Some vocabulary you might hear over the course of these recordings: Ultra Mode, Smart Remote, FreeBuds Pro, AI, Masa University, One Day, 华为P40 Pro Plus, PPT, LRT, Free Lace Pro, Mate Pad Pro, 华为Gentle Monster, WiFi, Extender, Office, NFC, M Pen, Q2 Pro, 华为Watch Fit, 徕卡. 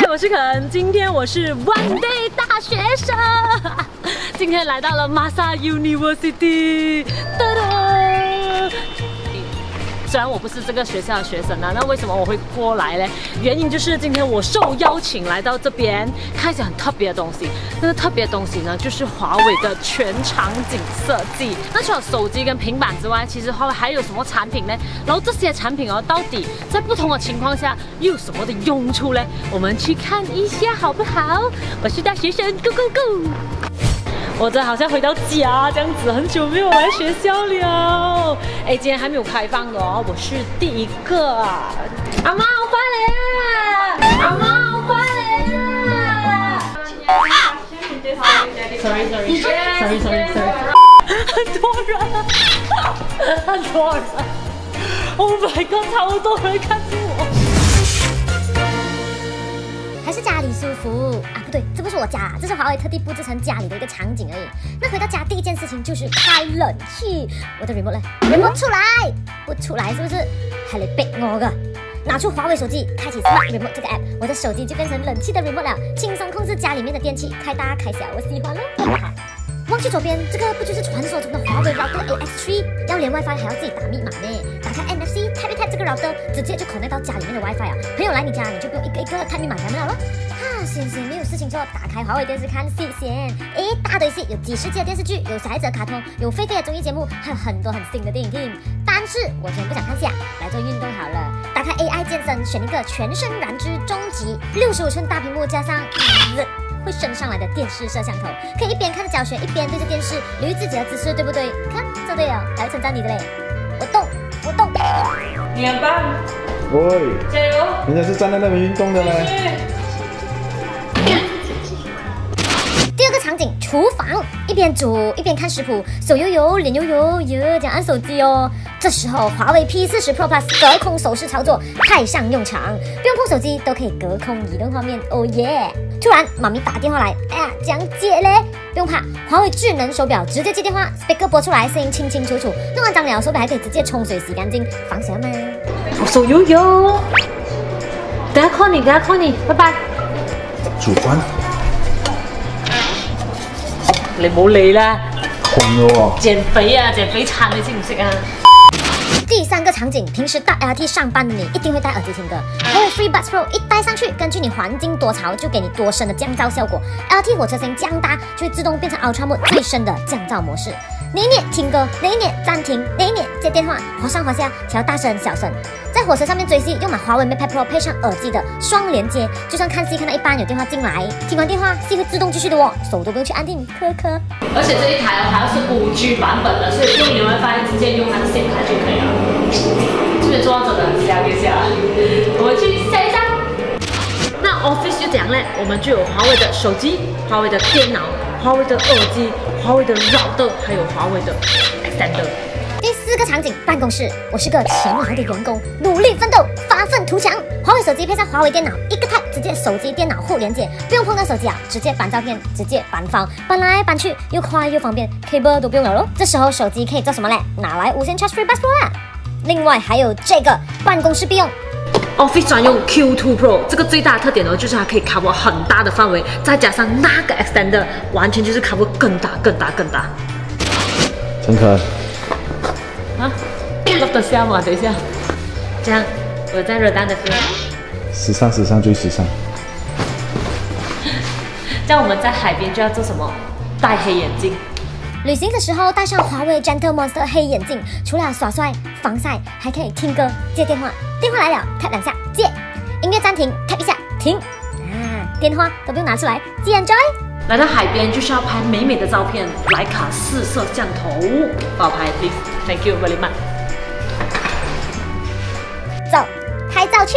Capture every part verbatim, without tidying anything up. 嗨，我是肯，今天我是 One Day 大学生，今天来到了 Masa University。哒哒。虽然我不是这个学校的学生啊，那为什么我会过来呢？原因就是今天我受邀请来到这边，看一些很特别的东西。那个特别的东西呢，就是华为的全场景设计。那除了手机跟平板之外，其实华为还有什么产品呢？然后这些产品哦，到底在不同的情况下又有什么的用处呢？我们去看一下好不好？我是大学生 ，Go Go Go！ 我这好像回到家这样子，很久没有来学校了。哎，今天还没有开放的哦，我是第一个。阿妈，我回来了！阿妈，我回来了！啊 ！Sorry sorry sorry sorry sorry。很多人，很多人 ！Oh my god， 超多人看着我。 还是家里舒服啊？不对，这不是我家啦，这是华为特地布置成家里的一个场景而已。那回到家第一件事情就是开冷气。我的 remote 呢 ？remote 出来，不出来是不是？还得逼我个。拿出华为手机，开启 Smart Remote 这个 app， 我的手机就变成冷气的 remote 了，轻松控制家里面的电器，开大开小，我喜欢喽。望去左边，这个不就是传说中的华为 router A X 三？ 要连 WiFi 还要自己打密码呢。打开 N F C tap 一 tap 这个 router， 直接就 connect 到家里面的 WiFi 啊。朋友来你家，你就不用一个一个 tap 密码他们了咯。哈、啊，闲闲没有事情做，打开华为电视看戏先。一大堆戏，有几十集的电视剧，有小孩子的卡通，有狒狒的综艺节目，还有很多很新的电影 team。但是我今天不想看戏啊，来做运动好了。打开 A I 健身，选一个全身燃脂终极六十五寸大屏幕加上。呃会升上来的电视摄像头，可以一边看着教学，一边对着电视留意自己的姿势，对不对？看，做对了，还会称赞你的嘞。我动，我动，你很棒。喂，加油！人家是站在那边运动的嘞。第二个场景，厨房，一边煮一边看食谱，手油油，脸油油，哟，讲按手机哦。 这时候，华为 P 四十 Pro Plus 隔空手势操作派上用场，不用碰手机都可以隔空移动画面，哦耶！突然，妈咪打电话来，哎呀，讲解嘞，不用怕，华为智能手表直接接电话 ，speaker 播出来，声音清清楚楚。弄完脏了，手表还可以直接冲水洗干净，防水嘛。我手油油，等下 call 你，等下 call 你，拜拜。煮饭，你冇理啦。困咗喎。減肥啊，減肥餐你識唔識啊？ 第三个场景，平时搭 L R T 上班的你一定会戴耳机听歌，还有 FreeBuds Pro 一戴上去，根据你环境多潮就给你多深的降噪效果 ，L R T 火车声降大就会自动变成 Ultra Mode 最深的降噪模式。哪一年听歌，哪一年暂停，哪一年接电话，滑上滑下调大声小声。在火车上面追戏，用买华为 Mate Pad Pro 配上耳机的双连接，就算看戏看到一半有电话进来，听完电话戏会自动继续的哦，手都不用去按定，科科。而且这一台还是 五 G 版本的，所以用你的 WiFi 直接用它的线卡就可以了。 这边装着的，下一下，我们去下一下。那 Office 就怎样呢？我们就有华为的手机、华为的电脑、华为的耳机、华为的 router， 还有华为的 Extender。 第四个场景，办公室。我是个勤劳的员工，努力奋斗，发愤图强。华为手机配上华为电脑，一个 tap 直接手机电脑互连接，不用碰到手机啊，直接搬照片，直接搬放，搬来搬去又快又方便 ，cable 都不用了咯。这时候手机可以做什么嘞？拿来无线 charge FreeBuds Pro 啦。另外还有这个办公室必用 Office 专用 Q 二 Pro， 这个最大的特点呢，就是它可以 cover 很大的范围，再加上那个 Extender， 完全就是 cover 更大、更大、更大。陈可。 啊，落得下嘛，等一下，这样我在热蛋的时候，时尚时尚最时尚。这样我们在海边就要做什么？戴黑眼镜。旅行的时候戴上华为 Gentle Monster 黑眼镜，除了耍帅、防晒，还可以听歌、接电话。电话来了 ，tap 两下接，音乐暂停 ，tap 一下停。啊，电话都不用拿出来，自然 enjoy。 来到海边就是要拍美美的照片，徕卡四摄像头，帮我拍 please， thank you very much。走，拍照去。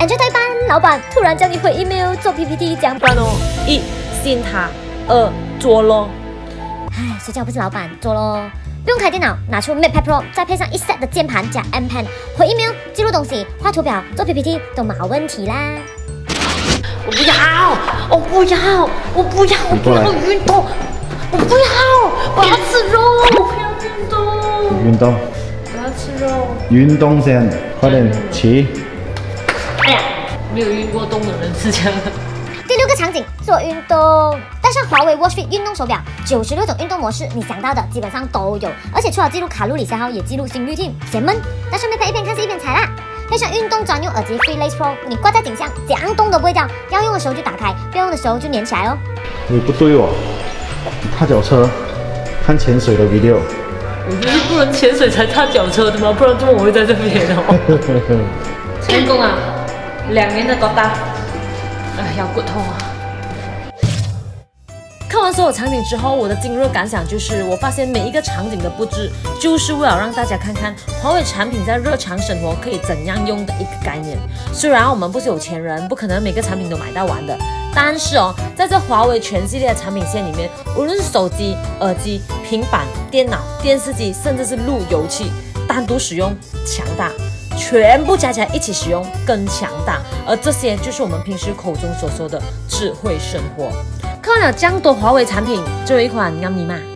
enjoy 代班，老板突然叫你回 email 做 P P T 讲班哦。一，信他；二，做咯。唉，谁叫我不是老板，做咯。不用开电脑，拿出 Mate Pad Pro， 再配上一 set 的键盘加 M Pen， 回 email 记录东西、画图表、做 P P T 都没问题啦。 我不要，我不要，我不要，我不要运动，我不要，我要吃肉，我不要运动，运动，我要吃肉，运动先，快点起！哎呀，没有运过动的人是这样的。第六个场景做运动，带上华为 Watch Fit 运动手表，九十六种运动模式，你想到的基本上都有，而且除了记录卡路里消耗，也记录心率添。嫌闷，但是 Mate Pad 一边看是一边踩啦。 配上运动专用耳机 Free Lace Pro， 你挂在颈项，怎样动都不会掉。要用的时候就打开，不要用的时候就粘起来哦。你不对哦，踏脚车，看潜水的 video。我就是不能潜水才踏脚车的吗？不然怎么我会在这边哦？成功啊！两年的多大？哎，腰骨痛啊！ 看完所有场景之后，我的今日感想就是，我发现每一个场景的布置，就是为了让大家看看华为产品在日常生活可以怎样用的一个概念。虽然我们不是有钱人，不可能每个产品都买到完的，但是哦，在这华为全系列的产品线里面，无论是手机、耳机、平板、电脑、电视机，甚至是路由器，单独使用强大。 全部加起来一起使用更强大，而这些就是我们平时口中所说的智慧生活。看了这样多华为产品，最后一款让你买。